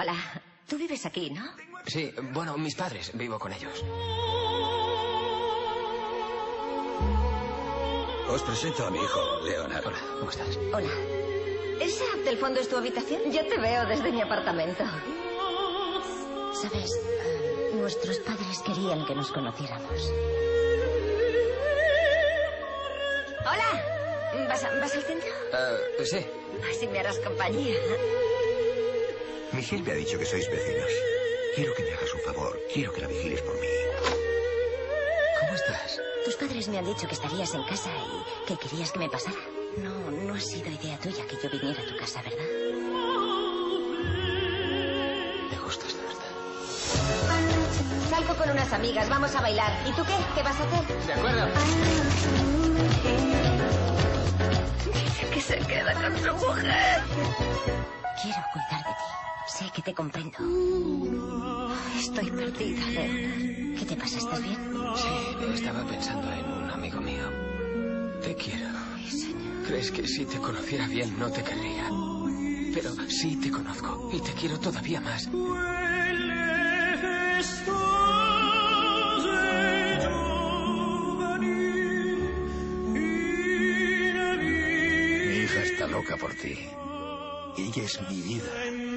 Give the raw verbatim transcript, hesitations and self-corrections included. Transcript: Ojalá. Tú vives aquí, ¿no? Sí, bueno, mis padres. Vivo con ellos. Os presento a mi hijo, Leonard. Hola, ¿cómo estás? Hola. ¿Esa del fondo es tu habitación? Ya te veo desde mi apartamento. ¿Sabes? Uh, nuestros padres querían que nos conociéramos. ¡Hola! ¿Vas, a, ¿vas al centro? Uh, sí. Así me harás compañía. Michelle me ha dicho que sois vecinos. Quiero que me hagas un favor. Quiero que la vigiles por mí. ¿Cómo estás? Tus padres me han dicho que estarías en casa y que querías que me pasara. No, no ha sido idea tuya que yo viniera a tu casa, ¿verdad? Me gustas, de verdad. Salgo con unas amigas, vamos a bailar. ¿Y tú qué? ¿Qué vas a hacer? De acuerdo. Dice que se queda con su mujer. Quiero cuidar de ti. Sé que te comprendo. Estoy perdida, Leonard. ¿Qué te pasa? ¿Estás bien? Sí, estaba pensando en un amigo mío. Te quiero. Ay, señor. ¿Crees que si te conociera bien no te querría? Pero sí te conozco y te quiero todavía más. Mi hija está loca por ti. Ella es mi vida.